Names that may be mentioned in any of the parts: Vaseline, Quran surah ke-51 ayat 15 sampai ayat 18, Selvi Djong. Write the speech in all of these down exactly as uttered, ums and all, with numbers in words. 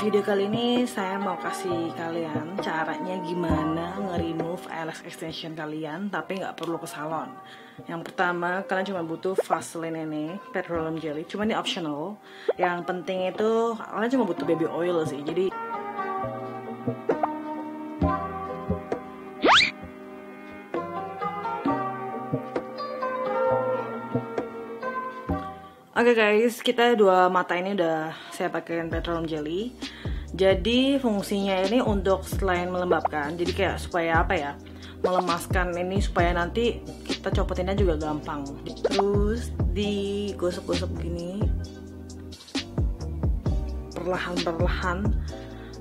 video kali ini saya mau kasih kalian caranya gimana nge-remove eyelash extension kalian tapi nggak perlu ke salon. Yang pertama, kalian cuma butuh Vaseline ini, petroleum jelly, cuma ini optional. Yang penting itu kalian cuma butuh baby oil sih. Jadi oke okay guys, kita dua mata ini udah saya pakein petroleum jelly. Jadi fungsinya ini untuk selain melembabkan, jadi kayak supaya apa ya, melemaskan ini supaya nanti kita copotinnya juga gampang. Terus digosok-gosok gini, perlahan-perlahan.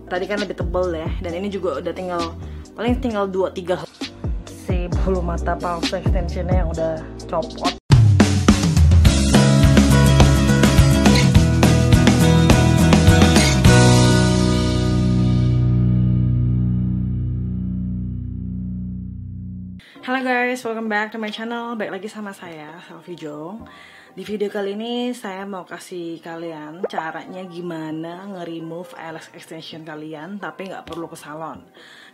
Tadi kan lebih tebal ya, dan ini juga udah tinggal paling tinggal dua tiga si bulu mata palsu extensionnya yang udah copot. Halo guys, welcome back to my channel. Baik lagi sama saya, Selvi Djong. Di video kali ini saya mau kasih kalian caranya gimana nge-remove eyelash extension kalian tapi nggak perlu ke salon.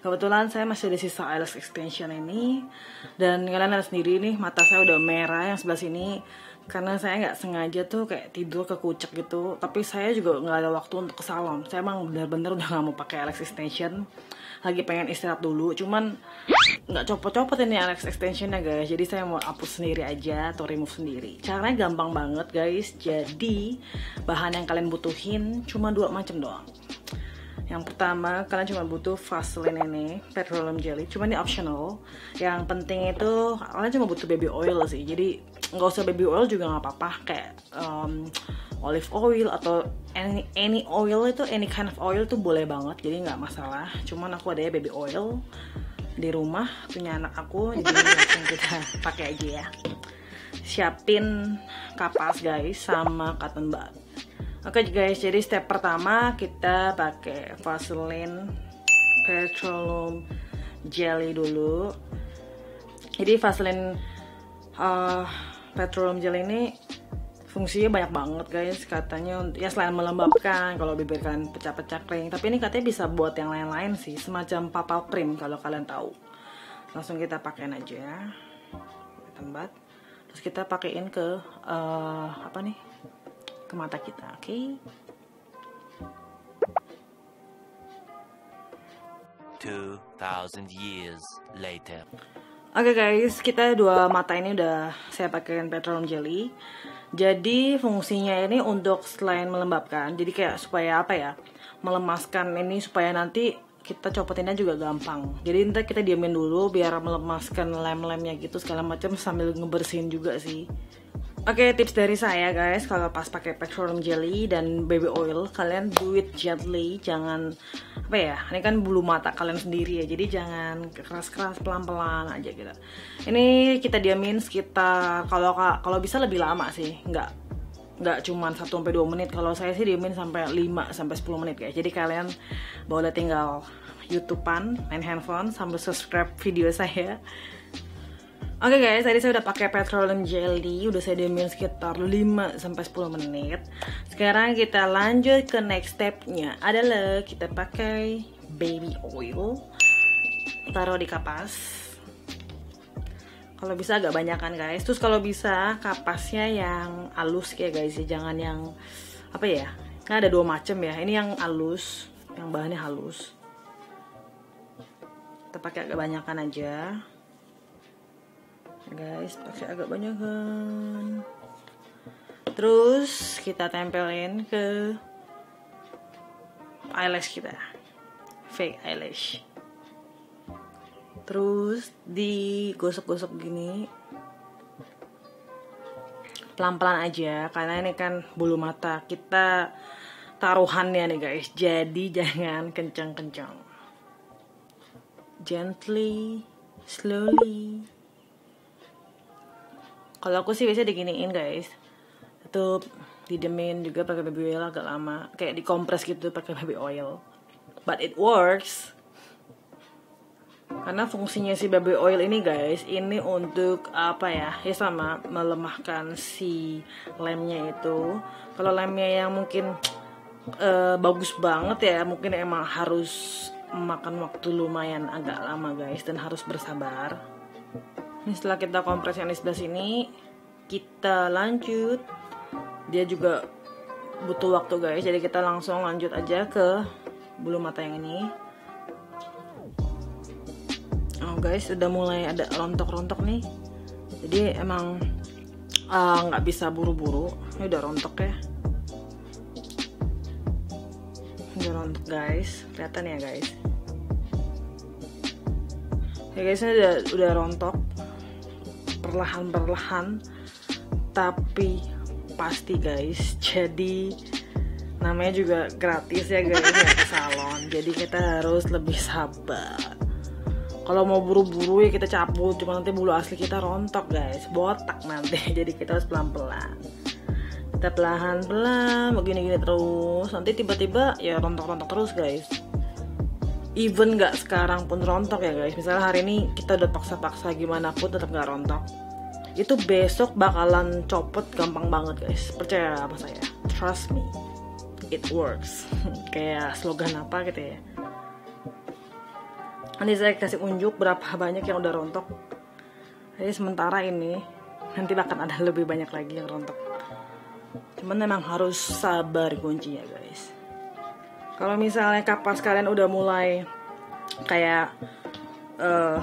Kebetulan saya masih ada sisa eyelash extension ini. Dan kalian lihat sendiri nih, mata saya udah merah yang sebelah sini. Karena saya nggak sengaja tuh kayak tidur kekucek gitu. Tapi saya juga nggak ada waktu untuk ke salon. Saya emang bener-bener udah nggak mau pakai eyelash extension, lagi pengen istirahat dulu. Cuman nggak copot-copot ini eyelash extensionnya guys, jadi saya mau hapus sendiri aja atau remove sendiri. Caranya gampang banget guys. Jadi bahan yang kalian butuhin cuma dua macam doang. Yang pertama, kalian cuma butuh Vaseline ini, petroleum jelly, cuma ini optional. Yang penting itu kalian cuma butuh baby oil sih. Jadi nggak usah baby oil juga nggak apa-apa, kayak um, olive oil atau any, any oil, itu any kind of oil tuh boleh banget, jadi nggak masalah. Cuman aku adanya baby oil di rumah punya anak aku, jadi langsung kita pakai aja ya. Siapin kapas guys sama cotton bud. Oke guys, jadi step pertama kita pakai Vaseline petroleum jelly dulu. Jadi Vaseline uh, petroleum jelly ini fungsinya banyak banget guys, katanya ya selain melembabkan kalau bibir kalian pecah-pecah kering, tapi ini katanya bisa buat yang lain-lain sih, semacam papal cream kalau kalian tahu. Langsung kita pakein aja, tempat. Terus kita pakein ke uh, apa nih, ke mata kita, oke? Okay? two thousand years later. Oke okay guys, kita dua mata ini udah saya pakein petroleum jelly. Jadi fungsinya ini untuk selain melembabkan, jadi kayak supaya apa ya, melemaskan ini supaya nanti kita copotinnya juga gampang. Jadi ntar kita diamin dulu biar melemaskan lem-lemnya gitu segala macam sambil ngebersihin juga sih. Oke okay, tips dari saya guys, kalau pas pakai petroleum jelly dan baby oil, kalian do it gently, jangan apa ya, ini kan bulu mata kalian sendiri ya, jadi jangan keras-keras, pelan-pelan aja gitu. Ini kita diamin sekitar, kalau kalau bisa lebih lama sih, nggak nggak cuman satu sampai dua menit. Kalau saya sih diamin sampai lima sampai sepuluh menit guys. Jadi kalian boleh tinggal youtubean, main handphone sambil subscribe video saya. Oke okay guys, tadi saya udah pakai petroleum jelly, udah saya diamin sekitar lima sampai sepuluh menit. Sekarang kita lanjut ke next stepnya, adalah kita pakai baby oil. Taruh di kapas. Kalau bisa agak banyakan guys. Terus kalau bisa kapasnya yang halus ya guys, jangan yang apa ya? Kan ada dua macam ya. Ini yang halus, yang bahannya halus. Kita pakai agak banyakan aja. Guys, pakai agak banyak kan. Terus kita tempelin ke eyelash kita, fake eyelash. Terus digosok-gosok gini, pelan-pelan aja, karena ini kan bulu mata kita taruhannya nih guys. Jadi jangan kencang-kencang, gently, slowly. Kalau aku sih biasanya diginiin guys, tuh didemin juga pakai baby oil agak lama, kayak dikompres gitu pakai baby oil, but it works. Karena fungsinya si baby oil ini guys, ini untuk apa ya? Ya sama melemahkan si lemnya itu. Kalau lemnya yang mungkin uh, bagus banget ya. Mungkin emang harus makan waktu lumayan agak lama guys, dan harus bersabar. Ini setelah kita kompres yang di sebelah sini, kita lanjut. Dia juga butuh waktu guys, jadi kita langsung lanjut aja ke bulu mata yang ini. Oh guys, udah mulai ada rontok-rontok nih. Jadi emang nggak uh, bisa buru-buru. Ini udah rontok ya. Udah rontok guys, kelihatan ya guys. Ya guys, ini udah, udah rontok. Perlahan-perlahan, tapi pasti guys. Jadi namanya juga gratis ya guys, ya, ke salon. Jadi kita harus lebih sabar. Kalau mau buru-buru ya kita cabut, cuma nanti bulu asli kita rontok guys, botak nanti. Jadi kita harus pelan-pelan, kita pelan-pelan begini-gini terus, nanti tiba-tiba ya rontok-rontok terus guys. Even nggak sekarang pun rontok ya guys, misalnya hari ini kita udah paksa-paksa gimana pun tetap nggak rontok, itu besok bakalan copot gampang banget guys, percaya sama saya, trust me, it works. Kayak slogan apa gitu ya. Nanti saya kasih unjuk berapa banyak yang udah rontok. Jadi sementara ini nanti bahkan ada lebih banyak lagi yang rontok. Cuman memang harus sabar kuncinya guys. Kalau misalnya kapas kalian udah mulai kayak uh,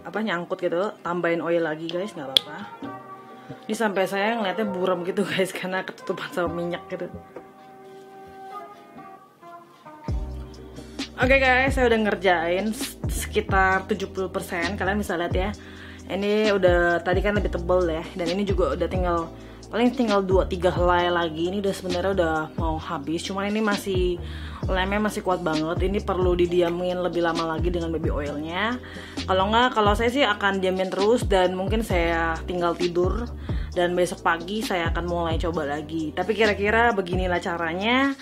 apa nyangkut gitu, tambahin oil lagi guys, nggak apa-apa. Ini sampai saya ngeliatnya buram gitu guys karena ketutupan sama minyak gitu. Oke okay guys, saya udah ngerjain sekitar tujuh puluh persen. Kalian bisa lihat ya. Ini udah tadi kan lebih tebal ya. Dan ini juga udah tinggal paling tinggal dua tiga helai lagi. Ini udah sebenarnya udah mau habis. Cuman ini masih lemnya masih kuat banget. Ini perlu didiamin lebih lama lagi dengan baby oilnya. Kalau nggak, kalau saya sih akan diamin terus dan mungkin saya tinggal tidur. Dan besok pagi saya akan mulai coba lagi. Tapi kira-kira beginilah caranya.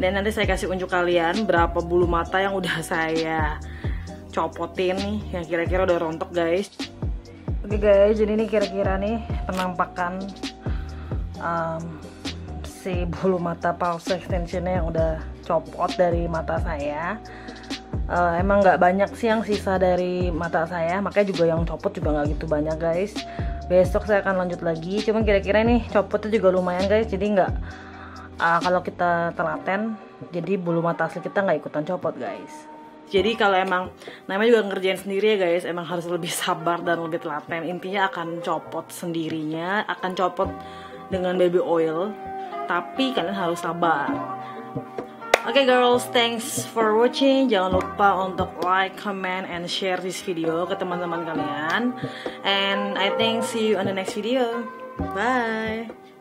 Dan nanti saya kasih unjuk kalian berapa bulu mata yang udah saya copotin nih, yang kira-kira udah rontok guys. Oke guys, jadi ini kira-kira nih penampakan um, si bulu mata palsu extensionnya yang udah copot dari mata saya. Uh, emang nggak banyak sih yang sisa dari mata saya, makanya juga yang copot juga nggak gitu banyak guys. Besok saya akan lanjut lagi, cuman kira-kira nih copotnya juga lumayan guys, jadi nggak Uh, kalau kita telaten, jadi bulu mata asli kita nggak ikutan copot guys. Jadi kalau emang namanya juga ngerjain sendiri ya guys, emang harus lebih sabar dan lebih telaten. Intinya akan copot sendirinya, akan copot dengan baby oil, tapi kalian harus sabar. Oke okay girls, thanks for watching. Jangan lupa untuk like, comment, and share this video ke teman-teman kalian. And I think see you on the next video. Bye.